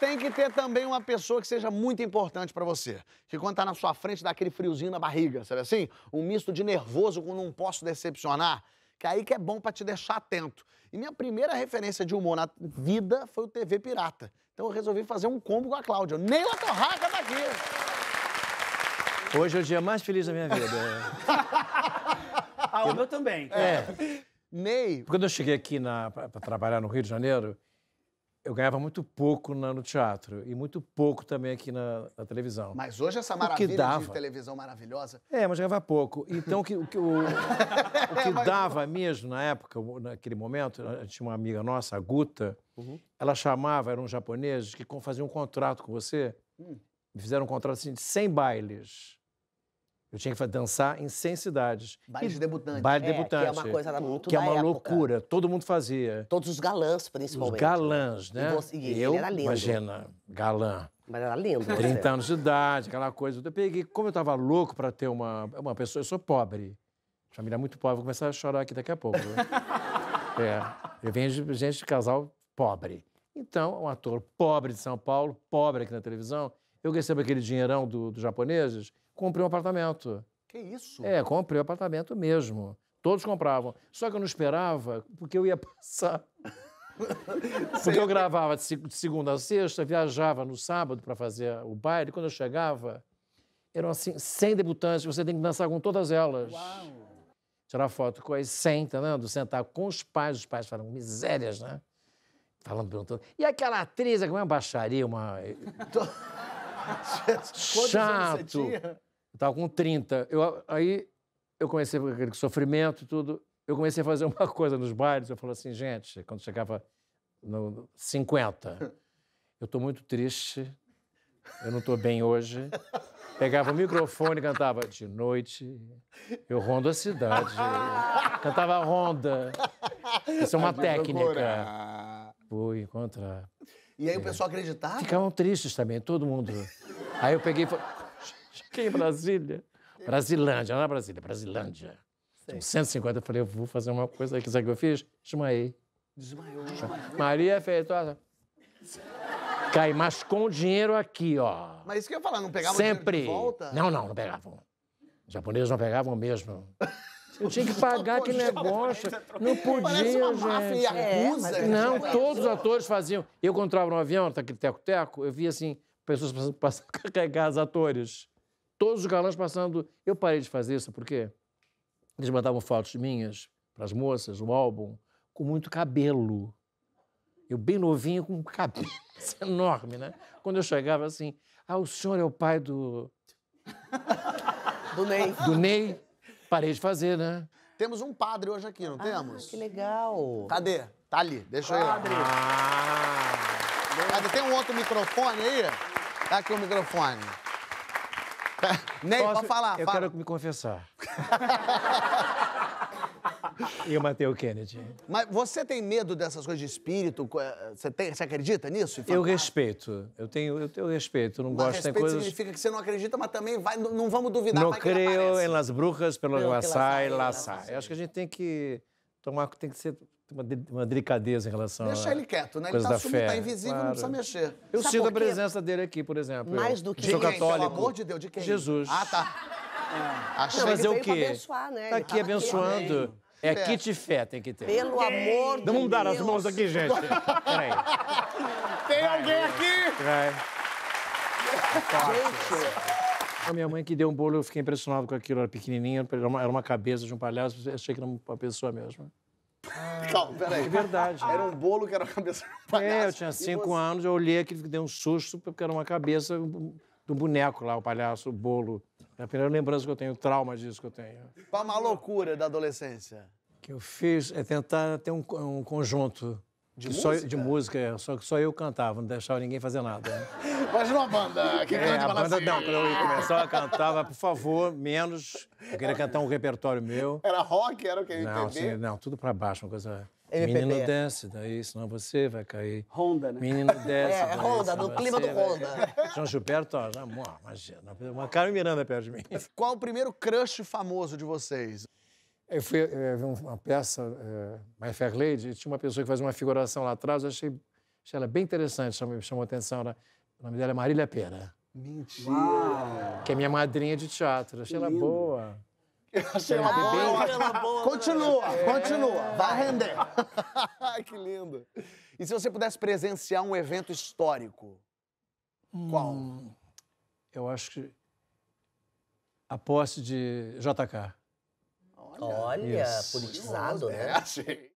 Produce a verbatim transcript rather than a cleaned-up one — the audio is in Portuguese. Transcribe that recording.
Tem que ter também uma pessoa que seja muito importante pra você. Que quando tá na sua frente dá aquele friozinho na barriga, sabe assim? Um misto de nervoso com não posso decepcionar. Que aí que é bom pra te deixar atento. E minha primeira referência de humor na vida foi o T V Pirata. Então eu resolvi fazer um combo com a Cláudia. Ney Latorraca tá aqui! Hoje é o dia mais feliz da minha vida. Ah, o meu também. É. Ney... Quando eu cheguei aqui na, pra, pra trabalhar no Rio de Janeiro, eu ganhava muito pouco na, no teatro e muito pouco também aqui na, na televisão. Mas hoje essa maravilha de televisão maravilhosa... É, mas ganhava pouco. Então, o que, o, o, o que dava mesmo na época, naquele momento, tinha uma amiga nossa, a Guta, uhum. Ela chamava, eram japoneses, que faziam um contrato com você, hum. Me fizeram um contrato assim, de cem bailes. Eu tinha que dançar em cem cidades. Baile de debutante. Baile de debutante. É, que é uma coisa muito da época. Que é uma loucura. Todo mundo fazia. Todos os galãs, principalmente. Os galãs, né? E, você, e ele eu, era lindo. Imagina, galã. Mas era lindo. trinta anos de idade, aquela coisa. Eu peguei, como eu tava louco pra ter uma, uma pessoa... Eu sou pobre. Família muito pobre. Vou começar a chorar aqui daqui a pouco. É. Eu venho de gente de casal pobre. Então, um ator pobre de São Paulo, pobre aqui na televisão, eu recebo aquele dinheirão do, dos japoneses... Comprei um apartamento. Que isso? É, comprei um apartamento mesmo. Todos compravam. Só que eu não esperava, porque eu ia passar. Porque eu gravava de segunda a sexta, viajava no sábado para fazer o baile. Quando eu chegava, eram assim, cem debutantes. Você tem que dançar com todas elas. Uau! Tirar foto com as cem, tá vendo? Sentar com os pais. Os pais falaram misérias, né? Falando, perguntando. E aquela atriz, como é uma baixaria, uma... Chato! Eu tava com trinta. Eu, aí eu comecei com aquele sofrimento e tudo. Eu comecei a fazer uma coisa nos bailes. Eu falei assim, gente, quando chegava no cinquenta, eu tô muito triste, eu não tô bem hoje. Pegava o microfone e cantava de noite, eu rondo a cidade. Cantava ronda. Isso é uma técnica. Vou encontrar... E aí é. O pessoal acreditava? Ficavam tristes também, todo mundo. Aí eu peguei e falei... Cheguei em Brasília. Brasilândia, não é Brasília, Brasilândia. Tinha cento e cinquenta, eu falei, eu vou fazer uma coisa aqui. Sabe o que eu fiz? Desmaiei. Desmaiou. Desmaiou. Maria Feitosa. Cai, mas com o dinheiro aqui, ó. Mas isso que eu ia falar, não pegava sempre. O dinheiro de volta? Não, não, não pegavam. Os japoneses não pegavam mesmo. Eu tinha que pagar aquele negócio. Não podia, gente. É, não, todos os atores faziam. Eu, quando entrava no avião, naquele teco-teco, eu via, assim, pessoas passando, passando a carregar os atores. Todos os galãs passando... Eu parei de fazer isso, por quê? Eles mandavam fotos minhas para as moças, um álbum, com muito cabelo. Eu bem novinho, com um cabelo enorme, né? Quando eu chegava, assim... Ah, o senhor é o pai do... Do Ney. Do Ney. Parei de fazer, né? Temos um padre hoje aqui, não ah, temos? Que legal. Cadê? Tá ali, deixa padre. Eu ir. Ah. Cadê? Tem um outro microfone aí? Tá aqui o microfone. Ney, posso... pode falar. Eu fala. Quero me confessar. Eu matei o Kennedy. Mas você tem medo dessas coisas de espírito? Você, tem, você acredita nisso? Eu respeito. Eu tenho, eu tenho respeito. Eu não mas gosto respeito tem coisas... significa que você não acredita, mas também vai, não vamos duvidar. Não creio em las brujas, pelo guaçá e laçá. Eu acho que a gente tem que tomar, tem que ser uma, uma delicadeza em relação a... Deixa ele quieto, né? Ele tá sumido, tá invisível, claro. Não precisa mexer. Eu sabe sinto a presença dele aqui, por exemplo. Mais do que... De quem? Pelo amor de Deus, de quem? Jesus. Ah, tá. Não, mas é o quê? Abençoar, né? Tá aqui abençoando. É kit fé, tem que ter. Pelo amor de Deus. Vamos dar as mãos aqui, gente. Peraí. Tem alguém aqui? Vai. Gente. A minha mãe que deu um bolo, eu fiquei impressionado com aquilo. Era pequenininha, era uma, era uma cabeça de um palhaço. Eu achei que era uma pessoa mesmo. Calma, peraí. É verdade. Era um bolo que era uma cabeça de um palhaço. É, eu tinha cinco anos, eu olhei aquilo, dei um susto, porque era uma cabeça do boneco lá, o palhaço, o bolo. É a primeira lembrança que eu tenho, o trauma disso que eu tenho. Qual uma loucura da adolescência? O que eu fiz é tentar ter um, um conjunto de música, só, de música, só que só eu cantava, não deixava ninguém fazer nada. Né? Mas uma banda que canta é, a banda assim. Não, quando eu começava a cantar, por favor, menos. Eu queria cantar um repertório meu. Era rock, era o que eu não, assim, não, tudo pra baixo, uma coisa... M P B. Menino desce daí, senão você vai cair. Ronda, né? Menino desce é, daí, Ronda, no clima do Ronda. Vai... João Gilberto, ó, já, imagina, uma Carmen Miranda perto de mim. Qual o primeiro crush famoso de vocês? Eu fui eu vi uma peça, é, My Fair Lady, e tinha uma pessoa que fazia uma figuração lá atrás, eu achei Achei ela bem interessante, chamou, chamou atenção. Né? O nome dela é Marília Pena. Mentira! Uau. Que é minha madrinha de teatro. Achei ela boa. Eu achei ela boa. Achei ela boa. Continua, é. continua. Vai render. Que lindo. E se você pudesse presenciar um evento histórico, hum, qual? Eu acho que a posse de J K. Olha, Olha politizado, né? É, achei.